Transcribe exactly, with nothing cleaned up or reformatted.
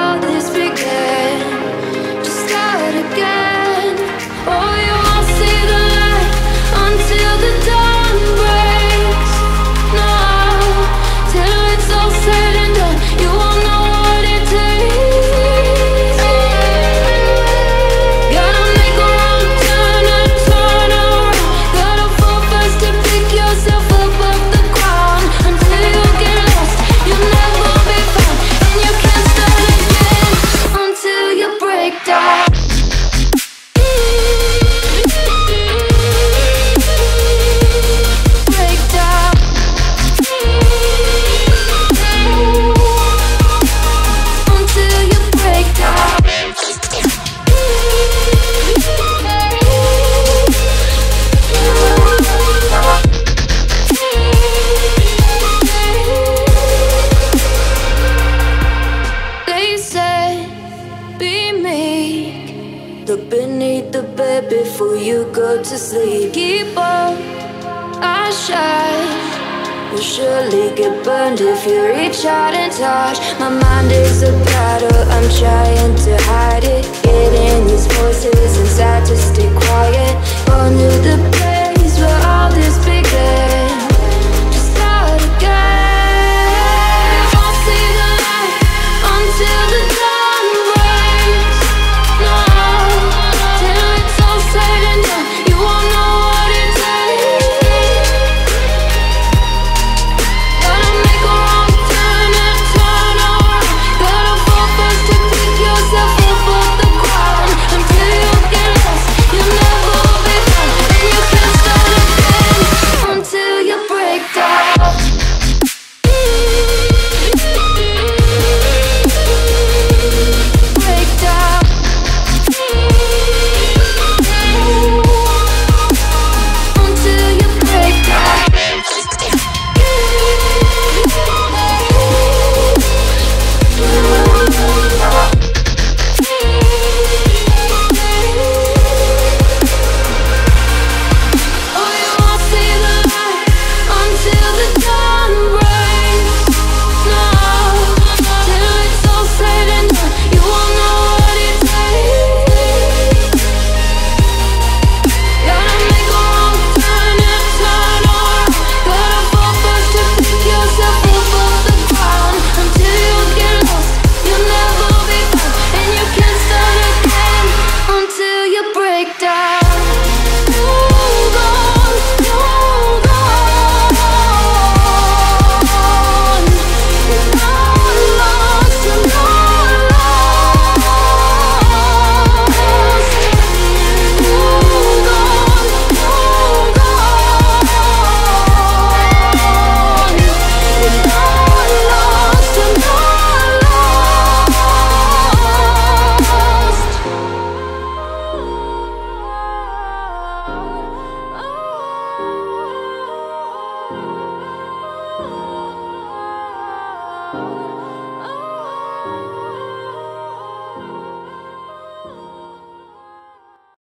all this began, just start again. Oh, you won't see the light until the dawn breaks. No, till it's all said and done, you won't know what it takes. Gotta make a wrong turn and turn around. Gotta fall fast to pick yourself up off the ground. Until you get lost, you'll never be found, and you can't start again until you break down. Before you go to sleep, keep on, I shine. You'll surely get burned if you reach out and touch. My mind is a battle, I'm trying to hide it, getting these voices inside to stay quiet.